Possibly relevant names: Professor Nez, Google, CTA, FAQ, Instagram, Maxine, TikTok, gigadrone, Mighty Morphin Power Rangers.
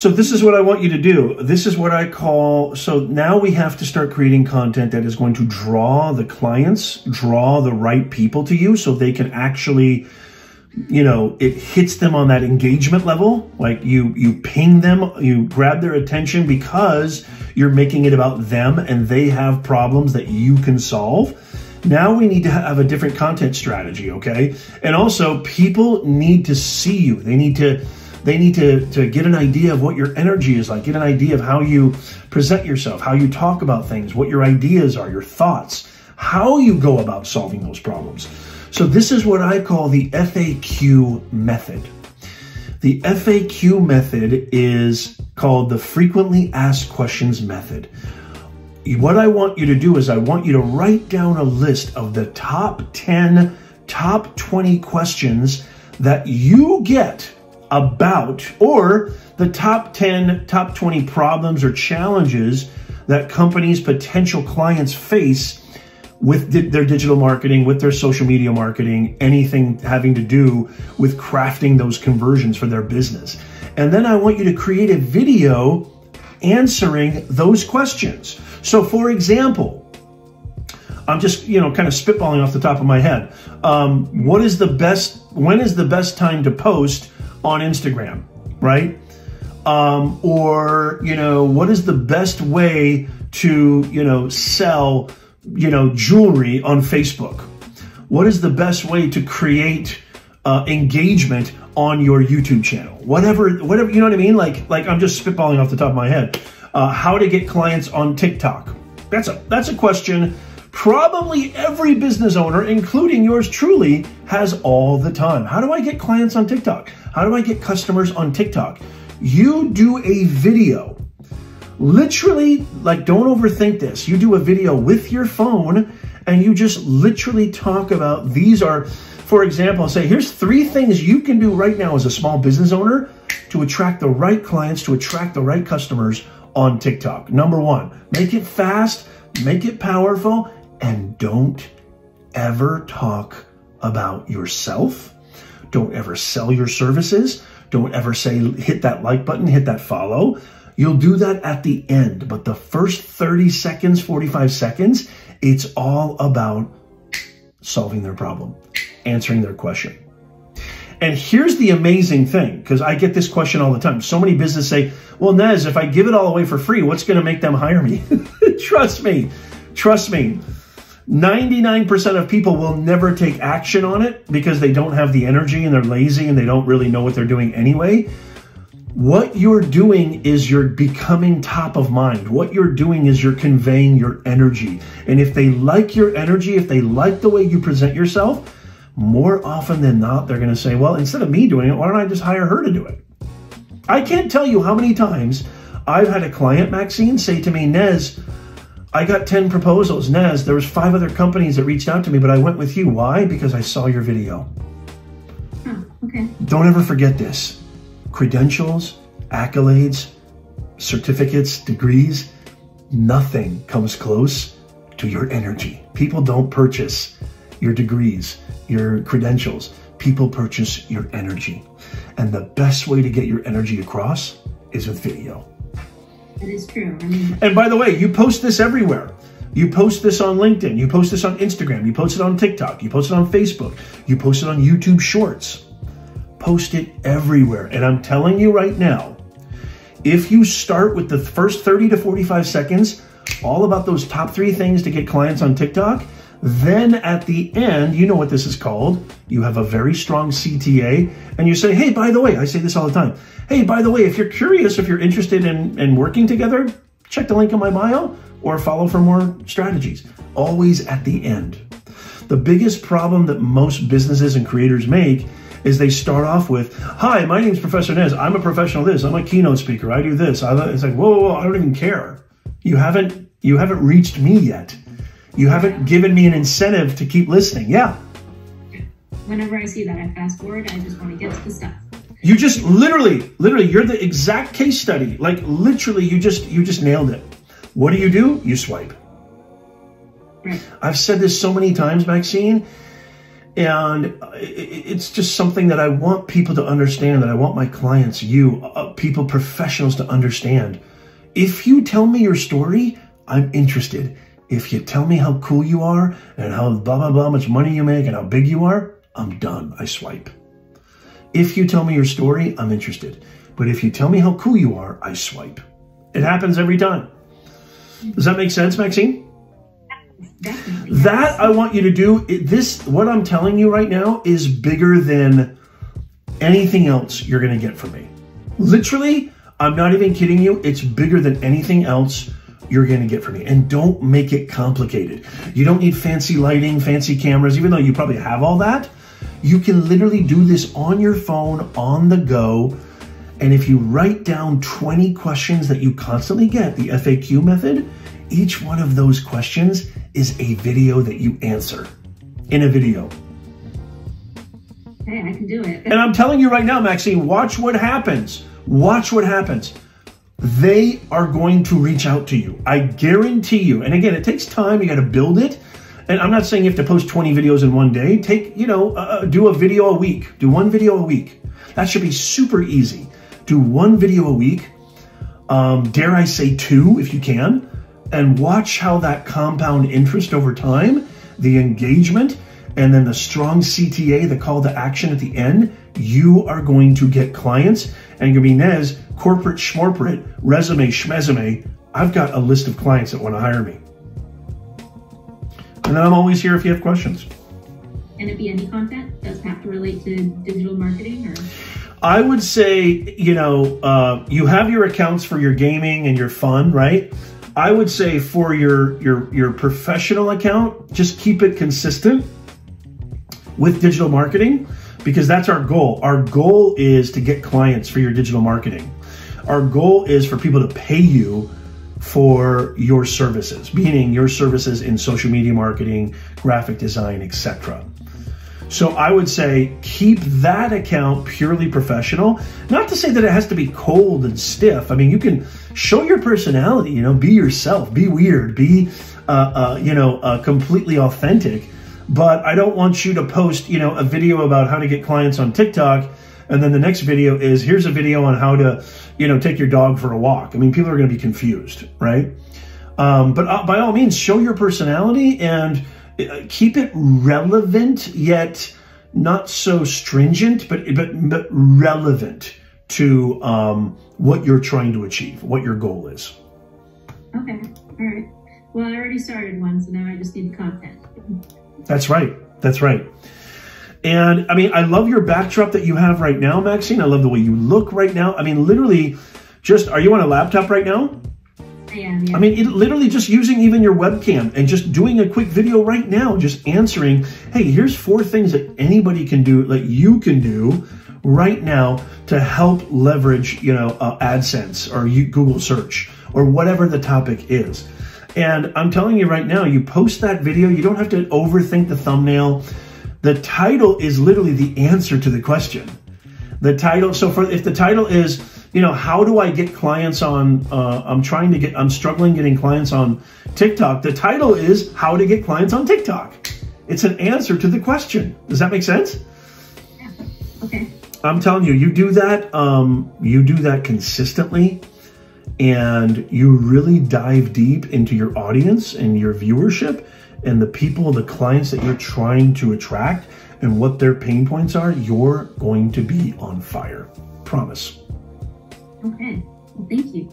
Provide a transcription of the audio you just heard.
So this is what I want you to do. This is what I call, so now we have to start creating content that is going to draw the clients, draw the right people to you so they can actually, you know, it hits them on that engagement level. Like you ping them, you grab their attention because you're making it about them and they have problems that you can solve. Now we need to have a different content strategy, okay? And also people need to see you. They need to get an idea of what your energy is like, get an idea of how you present yourself, how you talk about things, what your ideas are, your thoughts, how you go about solving those problems. So this is what I call the FAQ method. The FAQ method is called the frequently asked questions method. What I want you to do is I want you to write down a list of the top 10, top 20 questions that you get about, or the top 10, top 20 problems or challenges that companies, potential clients face with their digital marketing, with their social media marketing, anything having to do with crafting those conversions for their business. And then I want you to create a video answering those questions. So for example, I'm just, you know, kind of spitballing off the top of my head. When is the best time to post on Instagram, right? Or, you know, what is the best way to, you know, sell, you know, jewelry on Facebook? What is the best way to create engagement on your YouTube channel? Whatever, you know what I mean? Like I'm just spitballing off the top of my head. How to get clients on TikTok. That's a question probably every business owner, including yours truly, has all the time. How do I get clients on TikTok? How do I get customers on TikTok? You do a video. Literally, like, don't overthink this. You do a video with your phone and you just literally talk about, these are, for example, say, here's 3 things you can do right now as a small business owner to attract the right clients, to attract the right customers on TikTok. Number 1, make it fast, make it powerful, and don't ever talk about yourself. Don't ever sell your services. Don't ever say, hit that like button, hit that follow. You'll do that at the end, but the first 30 seconds, 45 seconds, it's all about solving their problem, answering their question. And here's the amazing thing, because I get this question all the time. So many businesses say, well, Nez, if I give it all away for free, what's going to make them hire me? Trust me. 99% of people will never take action on it because they don't have the energy and they're lazy and they don't really know what they're doing anyway. What you're doing is you're becoming top of mind. What you're doing is you're conveying your energy. And if they like your energy, if they like the way you present yourself, more often than not, they're going to say, well, instead of me doing it, why don't I just hire her to do it? I can't tell you how many times I've had a client, Maxine, say to me, Nez, I got 10 proposals. Nez, there was 5 other companies that reached out to me, but I went with you. Why? Because I saw your video. Oh, okay. Don't ever forget this. Credentials, accolades, certificates, degrees, nothing comes close to your energy. People don't purchase your degrees, your credentials. People purchase your energy. And the best way to get your energy across is with video. It is true. I mean, and by the way, you post this everywhere. You post this on LinkedIn. You post this on Instagram. You post it on TikTok. You post it on Facebook. You post it on YouTube Shorts. Post it everywhere. And I'm telling you right now, if you start with the first 30 to 45 seconds, all about those top 3 things to get clients on TikTok, then at the end, you know what this is called. You have a very strong CTA and you say, hey, by the way, I say this all the time. Hey, by the way, if you're curious, if you're interested in working together, check the link in my bio or follow for more strategies. Always at the end. The biggest problem that most businesses and creators make is they start off with, hi, my name's Professor Nez. I'm a professional this. I'm a keynote speaker. I do this. It's like, whoa, whoa, whoa, I don't even care. You haven't reached me yet. You haven't given me an incentive to keep listening. Yeah. Whenever I see that, I fast forward. I just want to get to the stuff. You just literally, you're the exact case study. Like literally, you just nailed it. What do? You swipe. Right. I've said this so many times, Maxine. And it's just something that I want people to understand, that I want my clients, you, people, professionals to understand. If you tell me your story, I'm interested. If you tell me how cool you are and how blah, blah, blah, much money you make and how big you are, I'm done. I swipe. If you tell me your story, I'm interested. But if you tell me how cool you are, I swipe. It happens every time. Does that make sense, Maxine? That I want you to do. This, what I'm telling you right now, is bigger than anything else you're going to get from me. Literally, I'm not even kidding you. It's bigger than anything else you're going to get from me. And don't make it complicated. You don't need fancy lighting, fancy cameras, even though you probably have all that. You can literally do this on your phone, on the go. And if you write down 20 questions that you constantly get, the FAQ method, each one of those questions is a video that you answer in a video. Hey, I can do it. And I'm telling you right now, Maxine, watch what happens. Watch what happens. They are going to reach out to you. I guarantee you. And again, it takes time. You got to build it. And I'm not saying you have to post 20 videos in one day. Take, you know, do a video a week. Do one video a week. That should be super easy. Do one video a week. Dare I say two if you can. And watch how that compound interest over time, the engagement, and then the strong CTA, the call to action at the end, you are going to get clients. And you're going to be Nez, corporate schmorporate, resume schmezime. I've got a list of clients that want to hire me. And then I'm always here if you have questions. Can it be any content? Does it have to relate to digital marketing? Or? I would say, you know, you have your accounts for your gaming and your fun, right? I would say for your professional account, just keep it consistent with digital marketing, because that's our goal. Our goal is to get clients for your digital marketing. Our goal is for people to pay you for your services, meaning your services in social media marketing, graphic design, etc. So I would say keep that account purely professional. Not to say that it has to be cold and stiff. I mean, you can show your personality, you know, be yourself, be weird, be, you know, completely authentic. But I don't want you to post, you know, a video about how to get clients on TikTok, and then the next video is, here's a video on how to, you know, take your dog for a walk. I mean, people are going to be confused, right? But by all means, show your personality and keep it relevant, yet not so stringent, but relevant to what you're trying to achieve, what your goal is. Okay. All right. Well, I already started one, so now I just need content. That's right. That's right. And I mean, I love your backdrop that you have right now, Maxine. I love the way you look right now. I mean, literally just, are you on a laptop right now? I am, yeah. I mean, it literally just using even your webcam and just doing a quick video right now, just answering, hey, here's 4 things that anybody can do, that you can do right now to help leverage, you know, AdSense or Google search or whatever the topic is. And I'm telling you right now, you post that video, you don't have to overthink the thumbnail. The title is literally the answer to the question. The title, so for, if the title is, you know, how do I get clients on, I'm struggling getting clients on TikTok. The title is how to get clients on TikTok. It's an answer to the question. Does that make sense? Yeah. Okay. I'm telling you, you do that consistently, and you really dive deep into your audience and your viewership and the people, the clients that you're trying to attract and what their pain points are. You're going to be on fire. Promise. Okay. Well, thank you.